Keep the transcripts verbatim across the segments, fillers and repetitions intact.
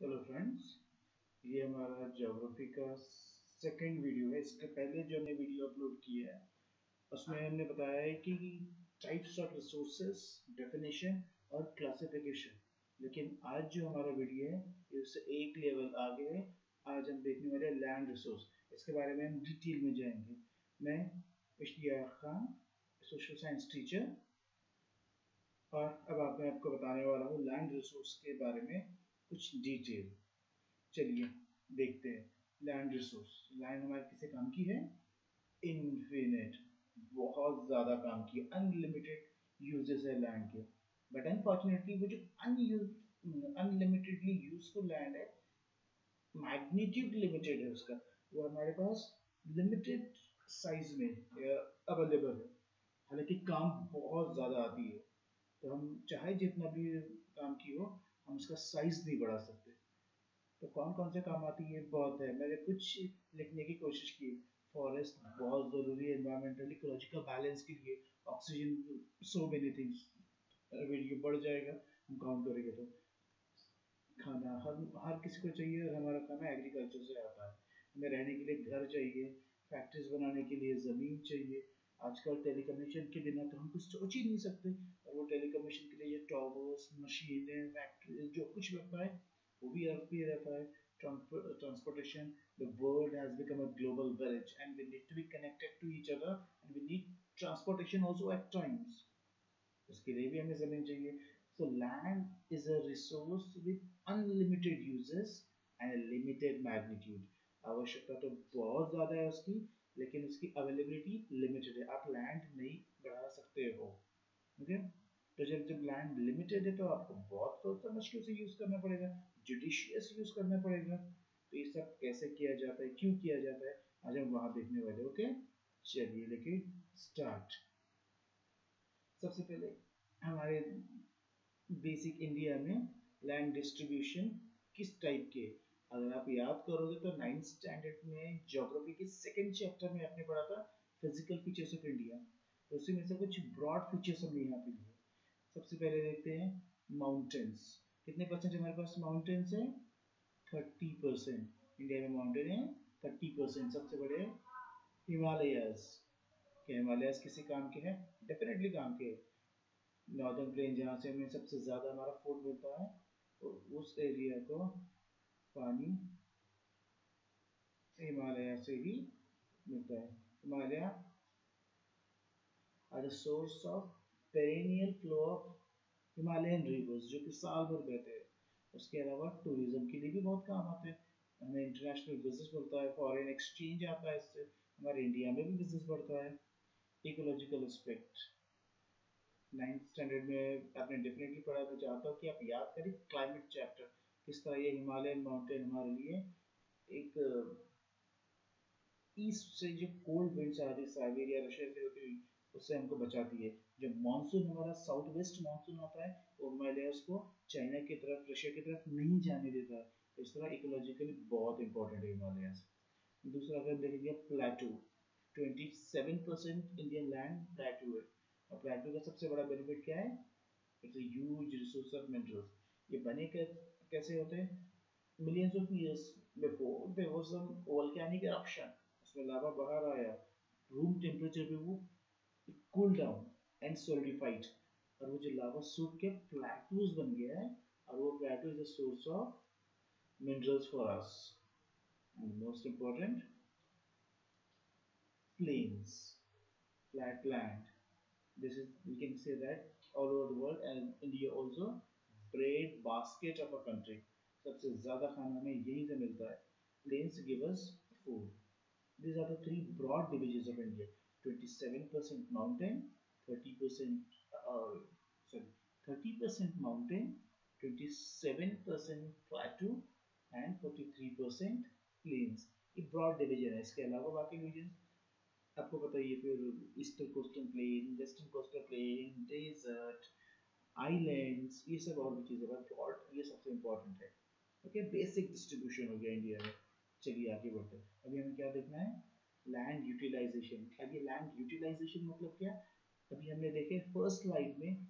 चलो फ्रेंड्स, ये हमारा ज्योग्राफी का सेकंड वीडियो है। इसके पहले जो हमने वीडियो अपलोड किया है उसमें हमने बताया है कि टाइप्स ऑफ रिसोर्सेज, डेफिनेशन और क्लासिफिकेशन। लेकिन आज जो हमारा वीडियो है इससे एक लेवल आगे है। आज हम देखने वाले लैंड रिसोर्स, इसके बारे में हम डिटेल में जाएंगे। मैं Ishtiyaq Khan, social science teacher, और अब आप मैं आपको बताने वाला हूँ लैंड रिसोर्स के बारे में कुछ डिटेल। चलिए देखते हैं लैंड रिसोर्स। लैंड हमारे किसे काम की है? इन्फिनिट, बहुत ज़्यादा काम की, अनलिमिटेड यूजेस है लैंड के। बट अनफॉर्चुनेटली वो जो अनयूज अनलिमिटेडली यूजफुल लैंड है, मैग्नीट्यूड लिमिटेड है उसका, वो हमारे पास लिमिटेड साइज में अवेलेबल है। हालांकि काम बहुत ज़्यादा आती है, तो हम चाहे जितना भी काम की हो हम उसका साइज नहीं बढ़ा सकते। तो कौन कौन से काम आती है? बहुत है, मैंने कुछ लिखने की कोशिश की। फॉरेस्ट बहुत ज़रूरी है एनवायरमेंटल इकोलॉजिकल बैलेंस के लिए, oxygen, so many things. Video बढ़ जाएगा हम काउंट करेंगे। तो खाना हर हर किसी को चाहिए, और हमारा खाना एग्रीकल्चर से आता है। हमें रहने के लिए घर चाहिए, फैक्ट्रीज बनाने के लिए ज़मीन चाहिए। आजकल टेलीकम्युनिकेशन के बिना तो हम कुछ सोच ही नहीं सकते, और वो टेलीकम्युनिकेशन के लिए ये टॉवर्स, मशीनें, फैक्ट्री, जो कुछ बनता है वो भी अर्थ पे रहता है। Transportation, the world has become a global village and we need to be connected to each other and we need transportation also at times. उसके लिए भी हमें ज़मीन चाहिए। So land is a resource with unlimited uses and limited magnitude. आवश्यकता तो बहुत ज़्यादा है उसकी, लेकिन उसकी अवेलेबिलिटी लिमिटेड है। आप लैंड नहीं बढ़ा सकते हो, ओके? तो जब जब लैंड लिमिटेड है तो आपको बहुत सोचना मुश्किल से यूज़ करना पड़ेगा, जुडिशियस यूज़ करना पड़ेगा। तो ये सब कैसे किया जाता है, क्यों किया जाता है, आज हम वहाँ देखने वाले, ओके? चलिए लेके स्टार्ट। सबसे पहले हमारे बेसिक इंडिया में लैंड डिस्ट्रीब्यूशन किस टाइप के, अगर आप याद करोगे तो नाइन्थ स्टैंडर्ड में ज्योग्राफी के सेकंड चैप्टर में आपने पढ़ा था फिजिकल फीचर्स ऑफ इंडिया। तो उसी में से कुछ ब्रॉड फीचर्स हमने यहाँ पे लिए। सबसे पहले देखते हैं माउंटेन्स। कितने परसेंट हमारे पास माउंटेन्स है? Thirty percent. इंडिया में माउंटेन है थर्टी परसेंट। सबसे बड़े हिमालयाज। क्या हिमालयाज किसी काम के हैं? डेफिनेटली काम के। नॉर्दर्न प्लेन, जहाँ से हमें सबसे ज़्यादा हमारा फूड मिलता है, तो उस एरिया को पानी हिमालय से ही मिलता है। Himalaya are the source of perennial flow of Himalayan rivers, जो कि साल भर बहते हैं। उसके अलावा टूरिज्म के लिए भी बहुत काम आते हैं। हमें इंटरनेशनल बिजनेस बढ़ता है, फॉरेन एक्सचेंज आता है, इससे हमारे इंडिया में भी बिजनेस बढ़ता है। इकोलॉजिकल एस्पेक्ट, नाइन्थ स्टैंडर्ड में आपने डेफिनेटली पढ़ा। मैं चाहता हूँ कि आप याद करें क्लाइमेट चैप्टर, किस तरह ये हिमालयन माउंटेन हमारे लिए एक ईस्ट से जो कोल्ड विंड्स आ रही है साइबेरिया, रशिया से होती हुई, उससे हमको बचाती है। जब मानसून हमारा साउथ वेस्ट मानसून आता है, वो हिमालयस को चाइना की तरफ, रशिया की तरफ नहीं जाने देता है। इस तरह इकोलॉजिकली बहुत इंपॉर्टेंट है हिमालयस। दूसरा अगर देखेंगे plateau, twenty seven percent Indian land plateau है, और प्लेटो का सबसे बड़ा बेनिफिट क्या है? It's a huge resource of minerals. ये बने कर कैसे होते हैं? Millions of years before there was some volcanic eruption, उसमें लावा बाहर आया, रूम टेम्परेचर पे वो कूल डाउन एंड सॉलिडिफाइड, और वो जो लावा सूख के प्लेटोज बन गया है, और वो plateau is a source of minerals for us. And most important plains, flat land, this is we can say that all over the world and India also bread basket of a country. सबसे ज़्यादा खाना हमें यहीं से मिलता है। Plains give us food. This are the three broad divisions of India, twenty seven percent mountain, thirty percent sorry thirty percent mountain, twenty seven percent Plato and forty three percent plains. ये broad division है। इसके अलावा बाकी division आपको पता ही है, फिर eastern coastal plain, western coastal plain, desert, islands, ये सब और भी चीज़ें हैं। प्लॉट ये सबसे इम्पॉर्टेंट है, ओके? बेसिक डिस्ट्रीब्यूशन हो गया इंडिया में। चलिए आगे बढ़ते हैं। अभी हमें क्या देखना है? Land utilization. अब ये लैंड यूटिलाइजेशन मतलब क्या? अभी हमने देखे फर्स्ट स्लाइड में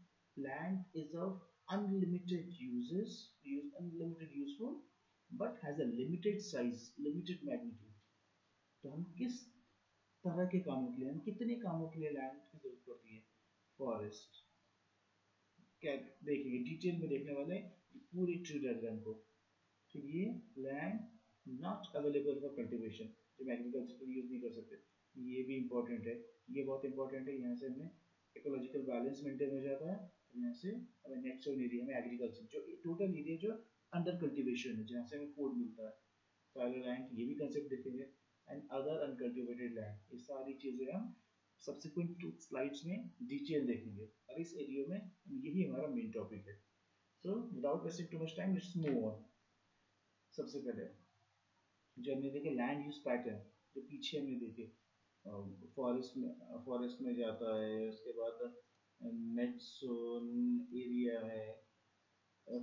land is of unlimited uses, unlimited useful but has a limited size, limited magnitude. तो हम किस तरह के कामों के लिए, हम कितने कामों के लिए लैंड की जरूरत पड़ती है? फॉरेस्ट। क्या देखेंगे, डिटेल में देखने वाले पूरी ट्री डायग्राम को। तो ये land not available for cultivation, जो एग्रीकल्चर के लिए यूज नहीं कर सकते, ये भी इम्पोर्टेंट है, ये बहुत इंपॉर्टेंट है। यहाँ से हमें इकोलॉजिकल बैलेंस मेंटेन हो जाता है, यहाँ से हमें नेचुरल एरिया में एग्रीकल्चर जो टोटल एरिया जो अंडर कल्टिवेशन है, जहाँ से हमें फूड मिलता है, फैलो लैंड, ये भी कंसेप्ट देखेंगे, एंड अदर अनकल्टिवेटेड लैंड, ये सारी चीज़ें हम सब्सिक्वेंट स्लाइड्स में डिटेल देखेंगे। और इस एरिया में यही हमारा मेन टॉपिक है। So without wasting too much time let's move on. सबसे पहले जो हमने देखे लैंड यूज पैटर्न, जो पीछे हमने देखे फॉरेस्ट में, फॉरेस्ट में जाता है, उसके बाद नेट जोन एरिया है,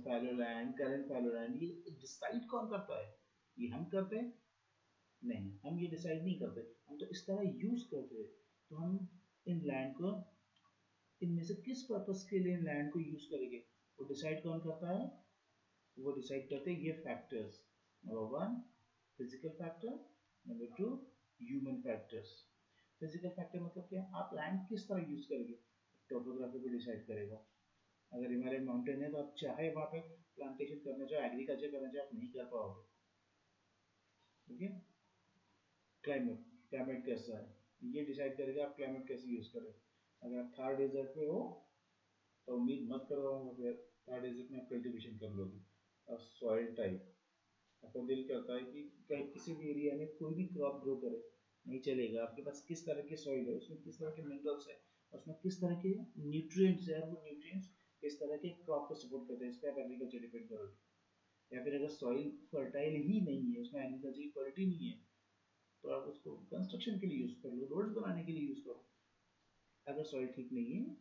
fallow land, current fallow land, ये डिसाइड कौन करता है? ये हम करते हैं? नहीं, हम ये डिसाइड नहीं करते, हम तो इस तरह यूज करते हैं। तो हम इन लैंड को, इनमें से किस पर्पस के लिए लैंड को यूज करेंगे, वो डिसाइड कौन करता है? वो डिसाइड करते हैं ये factors, number one physical factor, number two human factors. Physical factor मतलब क्या है? आप लैंड किस तरह यूज करेंगे, टोपोग्राफी को डिसाइड करेगा। अगर हिमालयन माउंटेन है तो आप चाहे वहाँ पे प्लांटेशन करना चाहो, एग्रीकल्चर करना चाहो, आप नहीं कर पाओगे। ठीक है, क्लाइमेट, क्लाइमेट कैसा है ये डिसाइड करेगा आप क्लाइमेट कैसे यूज करेंगे। अगर आप थार डेजर्ट पे हो तो उम्मीद मत करो फिर थार डेजर्ट में आप कल्टिवेशन कर लोगे। और सॉइल टाइप, आपका दिल करता है कि कहीं किसी भी एरिया में कोई भी क्रॉप ग्रो करे, नहीं चलेगा। आपके पास किस तरह की सॉइल है, उसमें किस तरह के मिनरल्स है, उसमें किस तरह के न्यूट्रिएंट्स है, वो न्यूट्रिएंट्स किस तरह के क्रॉप को सपोर्ट करते हैं, इस पर आप एग्रीकल्चर डिपेंड करोगे। या फिर अगर सॉइल फर्टाइल ही नहीं है, उसमें एग्रीकल्चर की क्वालिटी नहीं है, तो आप उसको कंस्ट्रक्शन के लिए यूज़ कर लो, रोड बनाने के लिए यूज़ करो। अगर सॉइल ठीक नहीं है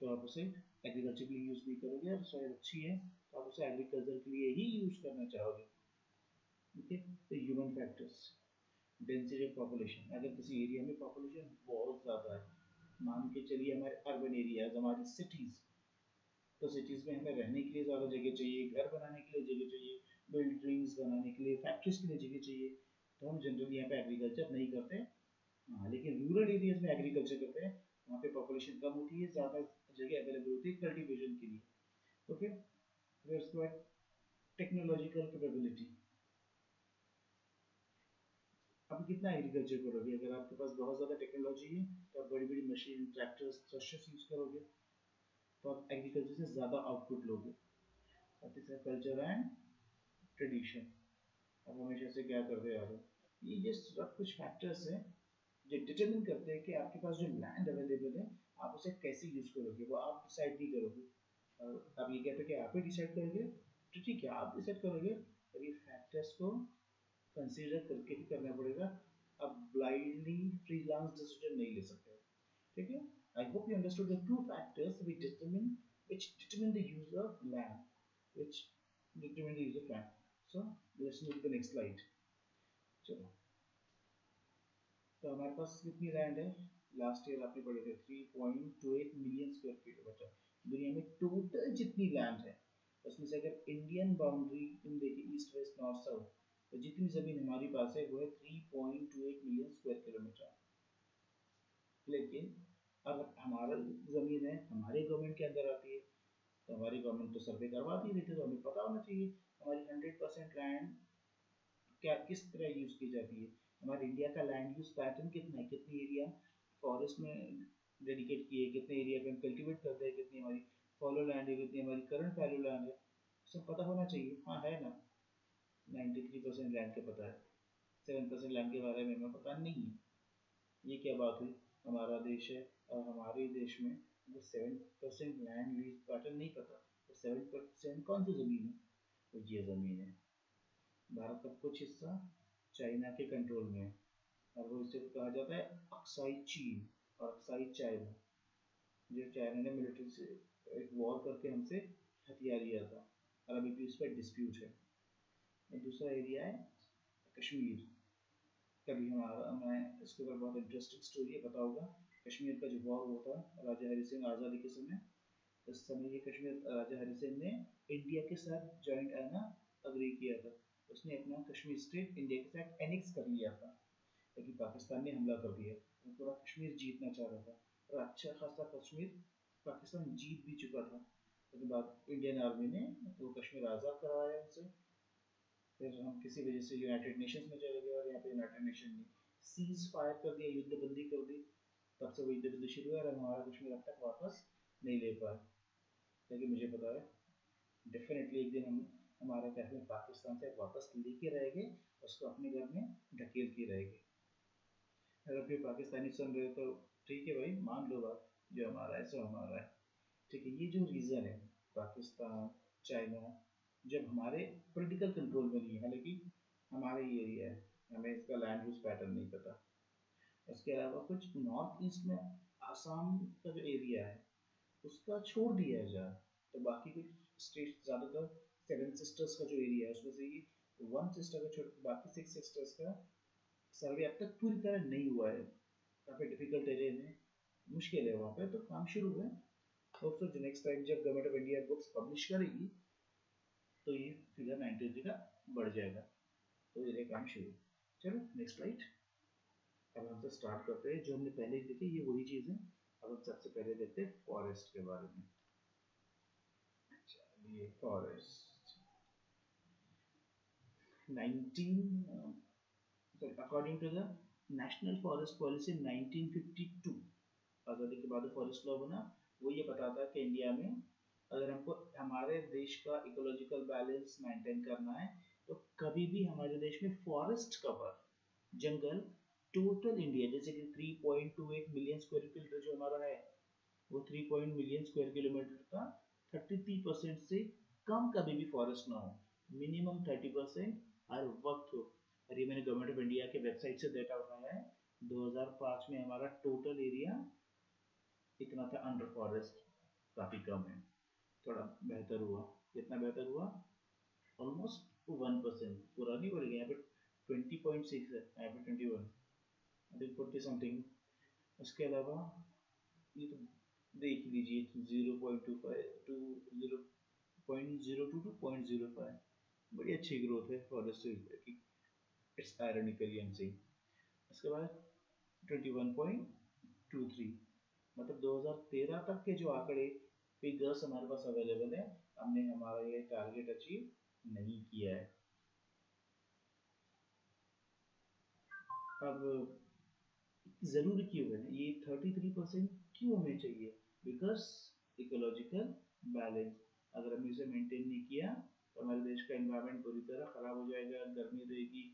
तो आप उसे एग्रीकल्चर के लिए यूज़ नहीं करोगे। अगर सॉइल अच्छी है तो आप उसे एग्रीकल्चर के लिए ही यूज़ करना चाहोगे। ओके, तो human factors, density of population, अगर किसी एरिया में पॉपुलेशन बहुत ज़्यादा है, मान के चलिए हमारे अर्बन एरियाज, हमारी सिटीज़, तो सिटीज़ में हमें रहने के लिए ज़्यादा जगह चाहिए, घर बनाने के लिए जगह चाहिए, बिल्डिंग्स बनाने के लिए, फैक्ट्रीज के लिए जगह चाहिए, तो हम जनरली यहाँ पे एग्रीकल्चर नहीं करते। हाँ, लेकिन रूरल एरियाज में एग्रीकल्चर करते हैं, वहाँ पे पॉपुलेशन कम होती है, ज़्यादा जगह अवेलेबल होती है कल्टिवेशन के लिए। ओके, फिर उसके बाद टेक्नोलॉजिकल कैपेबिलिटी, आप कितना एग्रीकल्चर करोगे। अगर आपके पास बहुत ज़्यादा टेक्नोलॉजी है तो आप बड़ी बड़ी मशीन, ट्रैक्टर्स, थ्रेशर्स यूज़ करोगे, तो आप एग्रीकल्चर से ज़्यादा आउटपुट लोगे। और तीसरा कल्चर एंड ट्रेडिशन, आप हमेशा से क्या करते आ रहे हो, ये ये सब कुछ फैक्टर्स हैं जो डिटरमिन करते हैं कि आपके पास जो लैंड अवेलेबल है आप उसे कैसे यूज़ करोगे, वो आप डिसाइड नहीं करोगे। और आप ये कहते कि आप ही डिसाइड करोगे, तो ठीक है आप डिसाइड करोगे, और ये फैक्टर्स को कंसीडर करके ही करना पड़ेगा। आप ब्लाइंडली फ्रीलांस डिसीजन नहीं ले सकते। ठीक है, I hope you understood the two factors which determine which determine the use of land, which determine the use of land. So let's move to the next slide. चलो, तो हमारे पास कितनी land है, लास्ट ईयर आपने पढ़े थे three point two eight million square feet. बच्चा, दुनिया में टोटल जितनी लैंड है उसमें से अगर इंडियन बाउंड्री इन देखिए ईस्ट वेस्ट नॉर्थ साउथ, तो जितनी जमीन हमारी पास है वो है three point two eight million square kilometre. लेकिन अब हमारा जमीन है हमारे गवर्नमेंट के अंदर आती है, तो हमारी गवर्नमेंट तो सर्वे करवाती है, लेकिन तो हमें पता होना चाहिए हमारी हंड्रेड परसेंट लैंड क्या किस तरह यूज़ की जाती है, हमारे इंडिया का लैंड यूज पैटर्न कितना है, कितनी एरिया फॉरेस्ट में डेडिकेट किए, कितने एरिया पे हम कल्टिवेट करते हैं, कितनी हमारी फॉलो लैंड है, कितनी हमारी करंट फैलो लैंड है, सब पता होना चाहिए। हाँ है ना, नाइंटी थ्री परसेंट लैंड के पता है, सेवन परसेंट लैंड के बारे में हमें पता नहीं है। ये क्या बात हुई, हमारा देश है और हमारे देश में वो seven percent land use pattern नहीं पता, तो सेवन परसेंट कौन सी ज़मीन है, वो तो ये ज़मीन है। भारत का कुछ हिस्सा चाइना के कंट्रोल में है, और वो इसे कहा जाता है अक्साई चीन और अक्साई चाइना, जो चाइना ने मिलिट्री से एक वॉर करके हमसे हथियार लिया था, और अभी भी उस पर डिस्प्यूट है। दूसरा एरिया है कश्मीर, कभी हमारा, मैं इसके ऊपर बहुत इंटरेस्टिंग स्टोरी है, पता होगा कश्मीर का जो वॉर होता है राजा हरि सिंह आज़ादी के समय, उस समय ये कश्मीर राजा हरि सिंह ने इंडिया के साथ जॉइंट आना अग्री किया था, उसने अपना कश्मीर स्टेट इंडिया के साथ एनेक्स कर लिया था, लेकिन पाकिस्तान ने हमला कर दिया। वो पूरा कश्मीर जीतना चाहता था और अच्छा खासा कश्मीर पाकिस्तान जीत भी चुका था, लेकिन बाद इंडियन आर्मी ने वो कश्मीर आज़ाद करवाया उसे। फिर हम किसी वजह से यूनाइटेड नेशंस में चले गए और यहाँ पे यूनाइटेड नेशन ने सीज फायर कर दिया, युद्धबंदी कर दी। तब से वो युद्धबंदी शुरू हुआ और हमारा कश्मीर अब तक वापस नहीं ले पाए। लेकिन मुझे पता है डेफिनेटली एक दिन हम हमारा कश्मीर पाकिस्तान से वापस लेके रहेंगे, उसको अपने घर में ढकेल के रहेंगे। अगर कोई पाकिस्तानी सुन रहे तो ठीक है भाई, मान लो बात, जो हमारा है सो हमारा है, ठीक है। ये जो रीज़न है पाकिस्तान चाइना जब हमारे पॉलिटिकल कंट्रोल में नहीं है, हालांकि हमारा ये एरिया है, हमें इसका लैंड यूज पैटर्न नहीं पता। इसके अलावा कुछ नॉर्थ ईस्ट में आसाम का जो एरिया है उसका छोड़ दिया है जहाँ, तो बाकी कुछ स्टेट ज़्यादातर सेवन सिस्टर्स का जो एरिया है उसमें से ये वन सिस्टर का छोड़ बाकी सिक्स सिस्टर्स का सर्वे अब तक पूरी तरह नहीं हुआ है। काफ़ी डिफिकल्ट एरिया है, मुश्किल है वहाँ पर, तो काम शुरू है। होप सो नेक्स्ट टाइम जब government of India books publish करेगी तो ये फिगर नाइन्टी थ्री का बढ़ जाएगा। तो ये काम शुरू। चलो नेक्स्ट स्लाइड। अब हम सब स्टार्ट करते हैं जो हमने पहले देखी, ये वही चीज़ है। अब हम सबसे पहले देखते हैं फॉरेस्ट के बारे में। चलिए forest nineteen sorry according to the national forest policy nineteen fifty two, आज़ादी के बाद फॉरेस्ट लॉ बना। वो ये बताता कि इंडिया में अगर हमको हमारे देश का इकोलॉजिकल बैलेंस मेंटेन करना है तो कभी भी हमारे देश में फॉरेस्ट कवर जंगल टोटल इंडिया जैसे कि three point two eight million square kilometre जो हमारा है वो three point million square kilometre का थर्टी थ्री परसेंट से कम कभी भी फॉरेस्ट ना हो, मिनिमम थर्टी परसेंट हर वक्त हो। और ये मैंने गवर्नमेंट ऑफ इंडिया के वेबसाइट से डाटा उठाया है। दो हज़ार पाँच में हमारा टोटल एरिया इतना था अंडर फॉरेस्ट, काफ़ी कम है, थोड़ा बेहतर हुआ। कितना बेहतर हुआ? Almost one percent. पूरा नहीं बढ़ गया, यहाँ पे ट्वेंटी पॉइंट सिक्स है, यहाँ पे ट्वेंटी वन, अभी फोर्टी समथिंग। उसके अलावा ये तो देख लीजिए zero point two five two zero point zero two two point zero five, बड़ी अच्छी ग्रोथ है फॉरेस्ट की, इट्स आयरनिकली एम सी। उसके बाद twenty one point two three, मतलब दो हज़ार तेरह तक के जो आंकड़े फिगर्स हमारे पास अवेलेबल है, हमने हमारा ये टारगेट अचीव नहीं किया है। अब जरूर क्यों है ये थर्टी थ्री परसेंट क्यों हमें चाहिए? बिकॉज इकोलॉजिकल बैलेंस, अगर हम इसे मेंटेन नहीं किया तो हमारे देश का एनवायरनमेंट बुरी तरह खराब हो जाएगा, गर्मी रहेगी,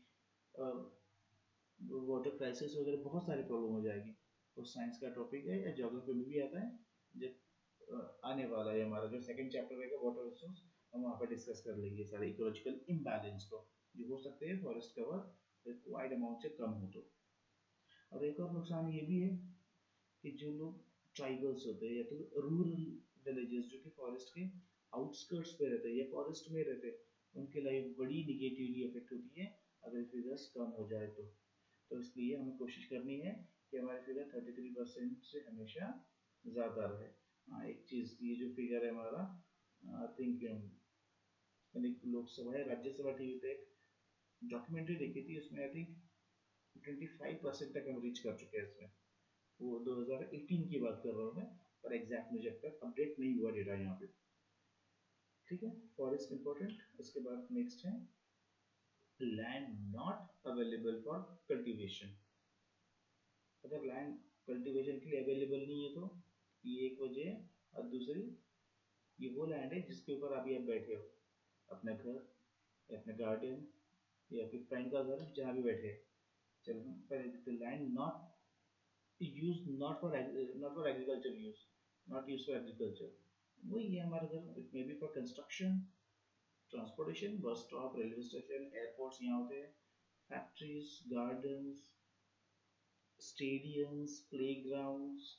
वाटर क्राइसिस वगैरह बहुत सारी प्रॉब्लम हो जाएगी। वो साइंस का टॉपिक है या ज्योग्राफी में भी आता है, जब आने वाला है हमारा जो सेकंड चैप्टर रहेगा वाटर रिसोर्स, हम वहाँ पर डिस्कस कर लेंगे सारे इकोलॉजिकल इम्बैलेंस को जो हो सकते हैं फॉरेस्ट कवर रिक्वायर्ड अमाउंट से कम हो तो। और एक और नुकसान ये भी है कि जो लोग ट्राइबल्स होते हैं या तो रूरल विलेजेस जो कि फॉरेस्ट के आउटस्कर्ट्स पे रहते हैं या फॉरेस्ट में रहते हैं, उनकी लाइफ बड़ी निगेटिवली अफेक्ट होती है अगर फिगर्स कम हो जाए तो। तो इसलिए हमें कोशिश करनी है कि हमारे फिगर थर्टी थ्री परसेंट से हमेशा ज़्यादा रहे। हाँ, एक चीज़ ये जो फिगर है हमारा आई थिंक लोकसभा या राज्यसभा टीवी पे एक डॉक्यूमेंट्री देखी थी, उसमें I think twenty five percent तक हम रीच कर चुके हैं इसमें। वो दो हज़ार अठारह की बात कर रहा हूँ मैं, पर एग्जैक्ट मुझे अब तक अपडेट नहीं हुआ डेटा यहाँ पे, ठीक है। Forest important. उसके बाद नेक्स्ट है land not available for cultivation. अगर लैंड कल्टीवेशन के लिए अवेलेबल नहीं है तो ये एक वजह है, और दूसरी ये वो लैंड है जिसके ऊपर अभी आप बैठे हो, अपना घर या अपना गार्डन या फिर फ्रेंड का घर, जहाँ भी बैठे। चलो हम पहले देखते हैं land not use not for not for agriculture use not use for agriculture. वही है हमारा घर, it may be for construction, transportation, bus stop, railway station, airports यहाँ होते हैं, factories, gardens, stadiums, playgrounds,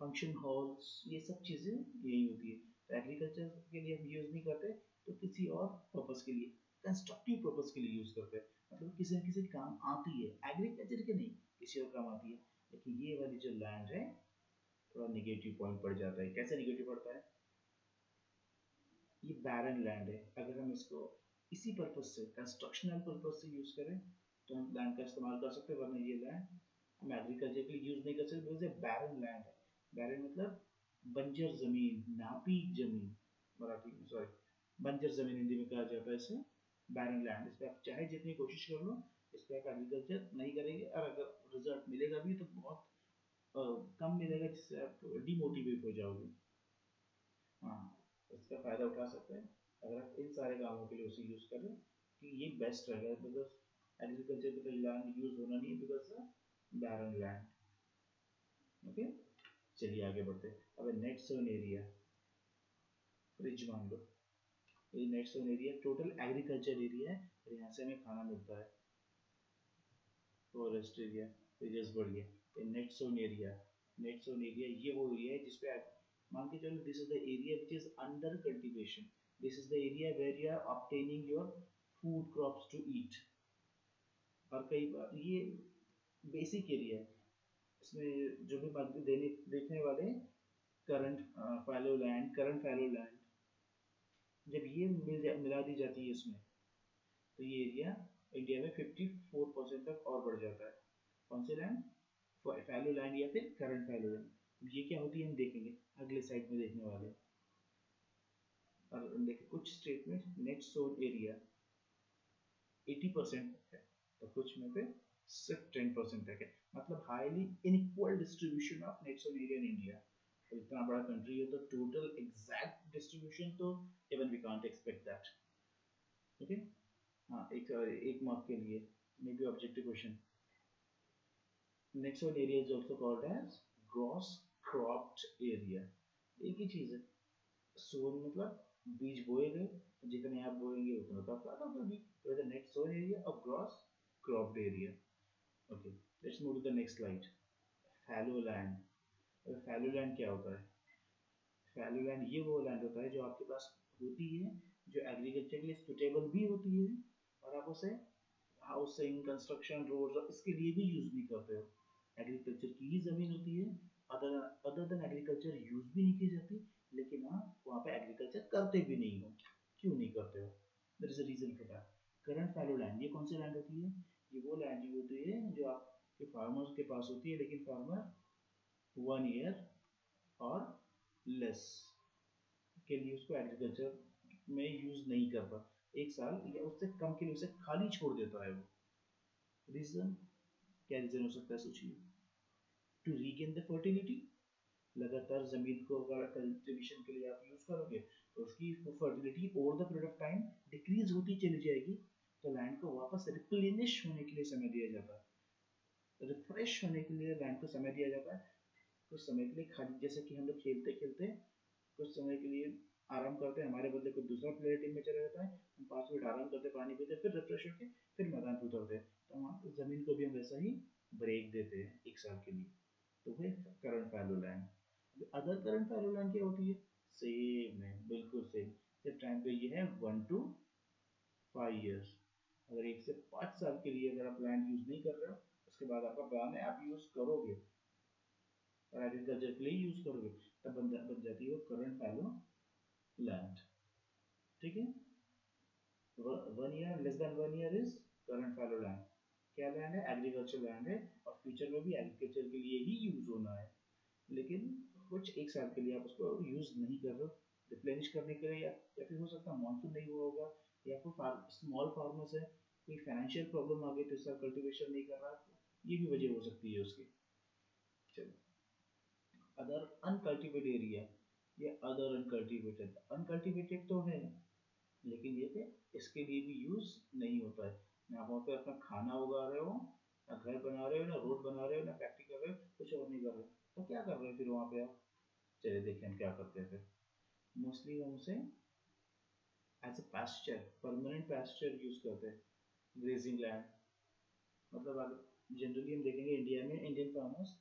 function halls, ये सब चीज़ें यही होती है। तो एग्रीकल्चर के लिए हम यूज़ नहीं करते तो किसी और पर्पस के लिए, कंस्ट्रक्टिव पर्पस के लिए यूज़ करते हैं, मतलब किसी न किसी काम आती है, एग्रीकल्चर के नहीं किसी और काम आती है। लेकिन ये वाली जो लैंड है थोड़ा निगेटिव पॉइंट पड़ जाता है। कैसे निगेटिव पड़ता है? ये बैरन लैंड है, अगर हम इसको इसी पर्पज से कंस्ट्रक्शनल पर्पज से यूज करें तो हम लैंड का इस्तेमाल कर सकते हैं, वरना ये लैंड हम एग्रीकल्चर के लिए यूज नहीं कर सकते बिकॉज बैरन लैंड है। बैरन मतलब बंजर जमीन, नापीद जमीन, मराठी में सॉरी बंजर जमीन हिंदी में कहा जाता है इसे बैरन लैंड। इस पर आप चाहे जितनी कोशिश कर लो इस पर आप एग्रीकल्चर नहीं करेंगे और अगर रिजल्ट मिलेगा भी तो बहुत आ, कम मिलेगा जिससे आप डिमोटिवेट हो जाओगे। हाँ, इसका फ़ायदा उठा सकते हैं अगर आप इन सारे कामों के लिए उसे यूज़ करें कि ये बेस्ट रहेगा बिकॉज एग्रीकल्चर के लिए लैंड यूज़ होना नहीं है बिकॉज बैरन लैंड। ओके चलिए आगे बढ़ते हैं। अब नेट जोन एरिया फ्रिज मान लो, ये net sown area total agriculture area है और यहाँ से हमें खाना मिलता है। फॉरेस्ट एरिया फ्रिजेस बढ़ गया, ये net sown area, net sown area ये वो एरिया है जिसपे आप मान के चलो this is the area which is under cultivation, this is the area where you are obtaining your food crops to eat. और कई बार ये बेसिक एरिया है, इसमें जो भी बात देने देखने वाले current fallow land, current fallow land जब ये मिल मिला दी जाती है इसमें तो ये एरिया इंडिया में चौवन परसेंट तक और बढ़ जाता है। कौन से लैंड? फैलो लैंड या फिर करंट फैलो लैंड। ये क्या होती है हम देखेंगे अगले साइड में देखने वाले। और देखिए कुछ स्टेट में नेट जोन एरिया अस्सी परसेंट तक है तो कुछ में पे सिर्फ दस परसेंट तक है, मतलब highly inequal distribution of net sown area in India. तो इतना बड़ा कंट्री है तो टोटल एग्जैक्ट डिस्ट्रीब्यूशन तो even we can't expect that. Okay हाँ, एक एक मार्क के लिए may be objective question. Net sown area is also called as gross cropped area. एक ही चीज़ है, सोन मतलब बीज बोए गए, जितने आप बोएंगे उतना तो आपका आता होगा बीज। नेट जोन एरिया और gross cropped area. Okay let's move to the next slide. Fallow land, fallow land क्या होता है? फैलो लैंड ये वो लैंड होता है जो आपके पास होती है जो एग्रीकल्चर के लिए सुटेबल भी होती है और आप उसे हाउसिंग, कंस्ट्रक्शन, रोड्स और इसके लिए भी यूज नहीं करते हो। एग्रीकल्चर की ही ज़मीन होती है, other other than agriculture use भी नहीं की जाती, लेकिन आप वहाँ पे एग्रीकल्चर करते भी नहीं हो। क्यों नहीं करते हो? There is a reason for that. Current fallow land ये कौन सी लैंड होती है? ये वो लैंड होती है जो आपके फार्मर्स के पास होती है लेकिन फार्मर वन ईयर और लेस के लिए उसको एग्रीकल्चर में यूज़ नहीं करता, एक साल या उससे कम के लिए उसे खाली छोड़ देता है वो। रीज़न क्या रीजन हो सकता है सोचिए। टू रीगेन द फर्टिलिटी, लगातार जमीन को अगर कल्टिवेशन के लिए आप यूज करोगे तो उसकी fertility over the period of time decrease होती चली जाएगी, तो लैंड को वापस रिप्लेनिश होने के लिए समय दिया जाता है, रिफ्रेश होने के लिए लैंड को समय दिया जाता है। कुछ समय के लिए खाली, जैसे कि हम लोग खेलते खेलते कुछ समय के लिए आराम करते हैं, हमारे बदले कोई दूसरा प्लेयर टीम में चला जाता है, हम पाँच मिनट आराम करते, पानी पीते, फिर रिफ्रेश होकर फिर मैदान पर उतरते हैं, तो हम ज़मीन को भी हम वैसा ही ब्रेक देते हैं एक साल के लिए। तो वह current fallow land. Other current fallow land क्या होती है? सेम है, बिल्कुल सेम। सिर्फ टाइम पे ये है वन टू फाइव ईयर्स। अगर एक से पाँच साल के लिए अगर आप लैंड यूज़ नहीं कर रहे हो उसके बाद आपका प्लान है आप यूज़ करोगे और एग्रीकल्चर के लिए यूज़ करोगे तब बन बन जाती है वो करंट फैलो लैंड। ठीक है, one year less than one year is current fallow land. क्या लैंड है? एग्रीकल्चर लैंड है और फ्यूचर में भी एग्रीकल्चर के लिए ही यूज होना है, लेकिन कुछ एक साल के लिए आप उसको यूज नहीं कर रहे हो रिप्लेनिश करने के लिए, या फिर हो सकता है मानसून नहीं हुआ होगा या कोई स्मॉल फार्मर्स है कोई फाइनेंशियल प्रॉब्लम आ गई तो इस साल कल्टिवेशन नहीं कर रहा, ये भी वजह हो सकती है उसकी। चलो अदर अनकल्टिवेटेड एरिया, ये अदर अनकल्टिवेटेड, अनकल्टिवेटेड तो है लेकिन ये कि इसके लिए भी यूज़ नहीं होता है, ना वहाँ पे अपना खाना उगा रहे हो, ना घर बना रहे हो, ना रोड बना रहे हो, ना फैक्ट्री कर रहे हो, कुछ और नहीं कर रहे हो, तो क्या कर रहे हो फिर वहाँ पे आप? चलिए देखिए हम क्या करते हैं। फिर मोस्टली हम उसे as a pasture, permanent pasture use करते हैं, ग्रेजिंग लैंड। मतलब जनरली हम देखेंगे इंडिया में Indian farmers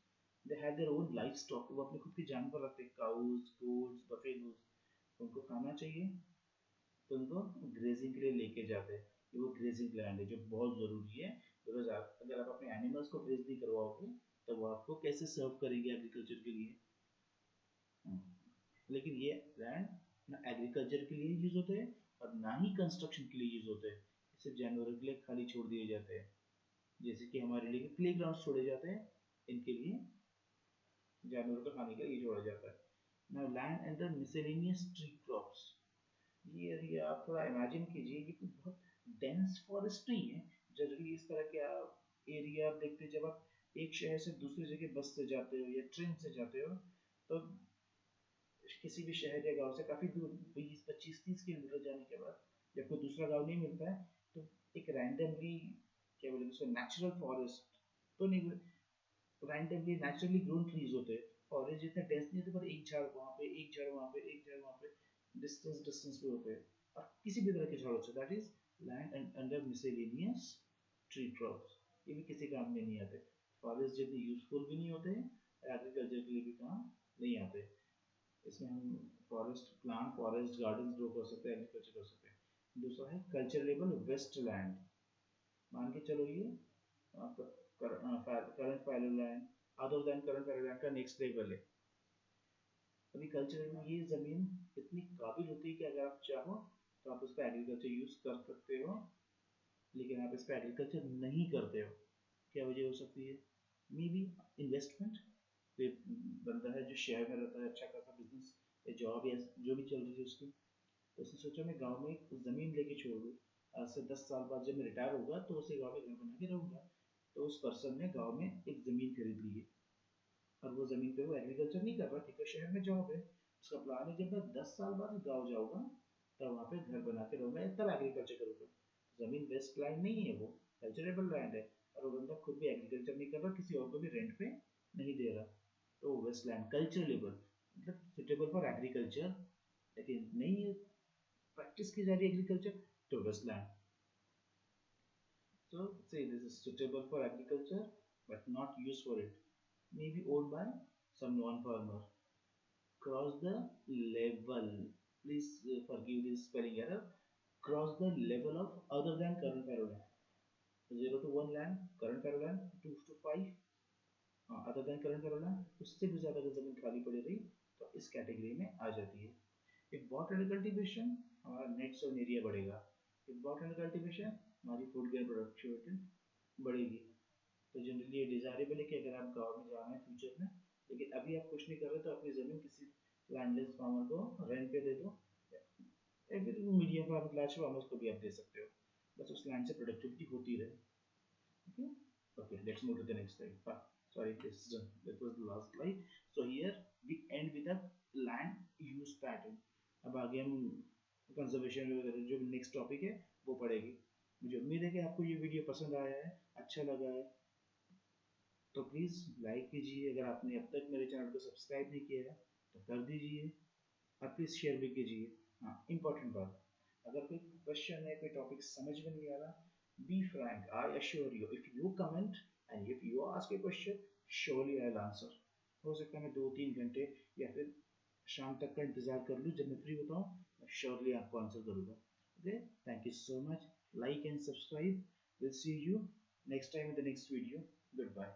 they have their own life stock, वो अपने खुद के जानवर रखते हैं, काउज, गोट्स, बफेलोज, उनको खाना चाहिए तो उनको ग्रेजिंग के लिए लेके जाते हैं। ये वो ग्रेजिंग लैंड है जो बहुत ज़रूरी है बिकॉज आप अगर आप अपने एनिमल्स को ग्रेज नहीं करवाओगे तो वो आपको कैसे सर्व करेंगे एग्रीकल्चर के लिए। लेकिन ये लैंड ना एग्रीकल्चर के लिए यूज़ होता है और ना ही कंस्ट्रक्शन के लिए यूज होते हैं, सिर्फ जानवरों के लिए खाली छोड़ दिए जाते हैं। जैसे कि हमारे लिए प्ले ग्राउंड छोड़े जाते हैं, इनके लिए जानवरों का खाने के लिए छोड़ा जाता है। Now land and the miscellaneous tree crops, ये एरिया आप थोड़ा इमेजिन कीजिए, ये कुछ बहुत डेंस फॉरेस्ट्री है। जनरली इस तरह के एरिया आप देखते हैं जब आप एक शहर से दूसरी जगह बस से जाते हो या ट्रेन से जाते हो, तो किसी भी शहर या गांव से काफ़ी दूर बीस, पच्चीस, तीस किलोमीटर जाने के बाद जब कोई दूसरा गांव नहीं मिलता है, तो एक रैंडमली क्या बोलेंगे उसको, नेचुरल फॉरेस्ट तो नहीं, रैंडमली नेचुरली ग्रोन ट्रीज होते हैं। फॉरेस्ट इतना डेंस नहीं होते, पर एक झाड़ वहाँ पे, एक झाड़ वहाँ पे, एक झाड़ वहाँ पे, डिस्टेंस डिस्टेंस पे होते हैं, और किसी भी तरह के झाड़ होते हैं। That is land and under miscellaneous tree crops, ये भी किसी काम में नहीं आते। फॉरेस्ट जितने यूजफुल भी नहीं होते हैं, एग्रीकल्चर के लिए भी काम नहीं आते। इसमें हम forest plant, forest garden grow कर सकते हैं, एग्रीकल्चर कर सकते हैं। दूसरा है कल्चरेबल वेस्ट लैंड, मान के चलो ये current fallow land other than current fallow land का नेक्स्ट लेवल है। अभी कल्चरेबल ये ज़मीन इतनी काबिल होती है कि अगर आप चाहो तो आप इस पर एग्रीकल्चर यूज़ कर सकते हो, लेकिन आप इस पर एग्रीकल्चर नहीं करते हो। क्या वजह हो सकती है? May be investment. तो बंदा है जो शहर में रहता है, अच्छा खासा बिजनेस या जॉब या जो भी चल रही है उसकी, तो उसने सोचा मैं गांव में ज़मीन लेके छोड़ दूँ, आज से दस साल बाद जब मैं रिटायर होगा तो उसे गांव में घर बना के रहूँगा। तो उस पर्सन ने गांव में एक ज़मीन खरीद ली है, और वो ज़मीन पे वो एग्रीकल्चर नहीं कर रहा, ठीक है, शहर में जॉब है। उसका प्लान है जब मैं दस साल बाद गाँव जाऊँगा तब वहाँ पर घर बना के रहूँगा, तब एग्रीकल्चर करूँगा। ज़मीन वेस्ट लैंड नहीं है, वो कल्चरेबल लैंड है, और वो बंदा खुद भी एग्रीकल्चर नहीं कर रहा, किसी और को भी रेंट पे नहीं दे रहा, तो वेस्ट लैंड कल्चरेबल मतलब सुटेबल फॉर एग्रीकल्चर, लेकिन नहीं है practice की जा रही एग्रीकल्चर, तो wasteland. So say this is suitable for agriculture but not used for it, maybe owned by some non-farmer. Cross the level, please forgive this spelling error, cross the level of other than current fallow land, zero to one land, current fallow land two to five, uh, other than current fallow land, उससे भी ज्यादा अगर जमीन खाली पड़ी रही तो इस कैटेगरी में आ जाती है। If botanical cultivation, हमारा नेट सोन एरिया बढ़ेगा। If botanical cultivation, हमारी फूड ग्रेन प्रोडक्टिविटी बढ़ेगी। तो जनरली ये डिजायरेबल है कि अगर आप गाँव में जाना है फ्यूचर में, लेकिन अभी आप कुछ नहीं कर रहे, तो अपनी ज़मीन किसी लैंडलेस फार्मर को रेंट पे दे दो, या फिर मीडियम फार्मर, लार्ज फार्मर्स को भी आप दे सकते हो, बस उस लैंड से प्रोडक्टिविटी होती रहे। Okay, let's move to the next slide. Sorry, this this was the last slide. So here we end with a land use pattern. अब आगे हम कंजर्वेशन वगैरह जो नेक्स्ट टॉपिक है वो पढ़ेगी। मुझे उम्मीद है कि आपको ये वीडियो पसंद आया है, अच्छा लगा है, तो प्लीज़ लाइक कीजिए। अगर आपने अब तक मेरे चैनल को सब्सक्राइब नहीं किया है तो कर दीजिए, और प्लीज़ शेयर भी कीजिए। हाँ, इंपॉर्टेंट बात, अगर कोई क्वेश्चन है, कोई टॉपिक समझ में नहीं आ रहा, be frank, I assure you, if you comment and if you ask a question, surely I will answer. हो सकता है मैं दो तीन घंटे या फिर शाम तक का इंतजार कर लूँ, जब मैं फ्री होता हूँ मैं श्योरली आपको आंसर करूँगा। Okay, thank you so much, Like and subscribe. We'll see you next time in the next video. Goodbye.